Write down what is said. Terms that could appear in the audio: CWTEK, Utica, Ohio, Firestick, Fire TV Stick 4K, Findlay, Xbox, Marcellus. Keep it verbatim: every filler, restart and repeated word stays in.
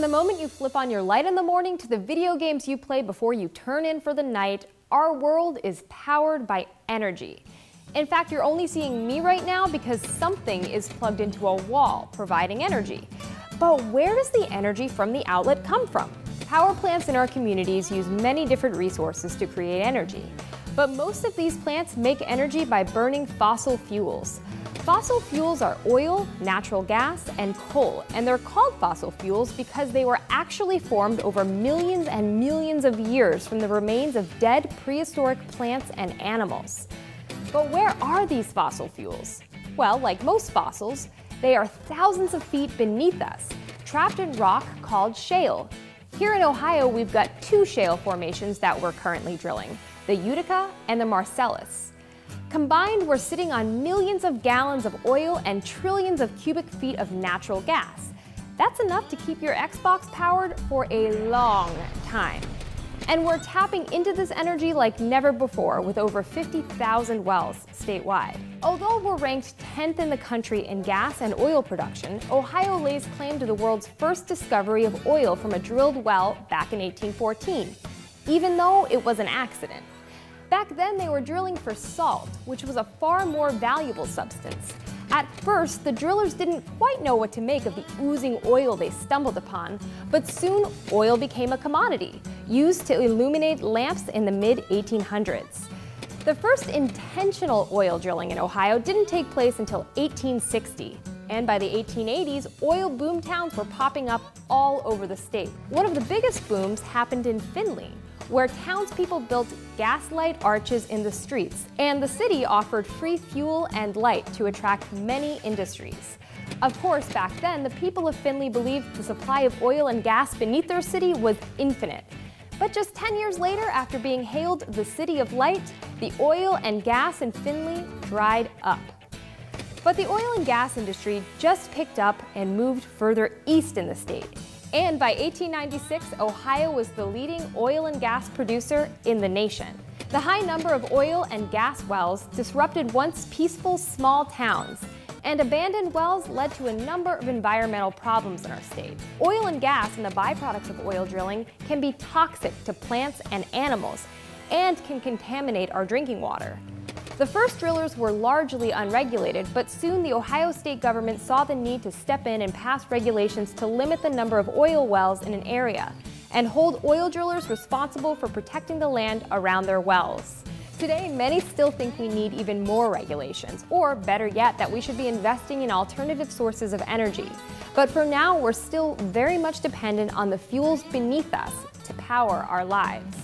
From the moment you flip on your light in the morning to the video games you play before you turn in for the night, our world is powered by energy. In fact, you're only seeing me right now because something is plugged into a wall, providing energy. But where does the energy from the outlet come from? Power plants in our communities use many different resources to create energy. But most of these plants make energy by burning fossil fuels. Fossil fuels are oil, natural gas, and coal, and they're called fossil fuels because they were actually formed over millions and millions of years from the remains of dead prehistoric plants and animals. But where are these fossil fuels? Well, like most fossils, they are thousands of feet beneath us, trapped in rock called shale. Here in Ohio, we've got two shale formations that we're currently drilling, the Utica and the Marcellus. Combined, we're sitting on millions of gallons of oil and trillions of cubic feet of natural gas. That's enough to keep your Xbox powered for a long time. And we're tapping into this energy like never before with over fifty thousand wells statewide. Although we're ranked tenth in the country in gas and oil production, Ohio lays claim to the world's first discovery of oil from a drilled well back in eighteen fourteen, even though it was an accident. Back then, they were drilling for salt, which was a far more valuable substance. At first, the drillers didn't quite know what to make of the oozing oil they stumbled upon, but soon oil became a commodity, used to illuminate lamps in the mid eighteen hundreds. The first intentional oil drilling in Ohio didn't take place until eighteen sixty. And by the eighteen eighties, oil boom towns were popping up all over the state. One of the biggest booms happened in Findlay, where townspeople built gaslight arches in the streets, and the city offered free fuel and light to attract many industries. Of course, back then, the people of Findlay believed the supply of oil and gas beneath their city was infinite. But just ten years later, after being hailed the City of Light, the oil and gas in Findlay dried up. But the oil and gas industry just picked up and moved further east in the state. And by eighteen ninety-six, Ohio was the leading oil and gas producer in the nation. The high number of oil and gas wells disrupted once peaceful small towns, and abandoned wells led to a number of environmental problems in our state. Oil and gas and the byproducts of oil drilling can be toxic to plants and animals, and can contaminate our drinking water. The first drillers were largely unregulated, but soon the Ohio state government saw the need to step in and pass regulations to limit the number of oil wells in an area and hold oil drillers responsible for protecting the land around their wells. Today, many still think we need even more regulations, or better yet, that we should be investing in alternative sources of energy. But for now, we're still very much dependent on the fuels beneath us to power our lives.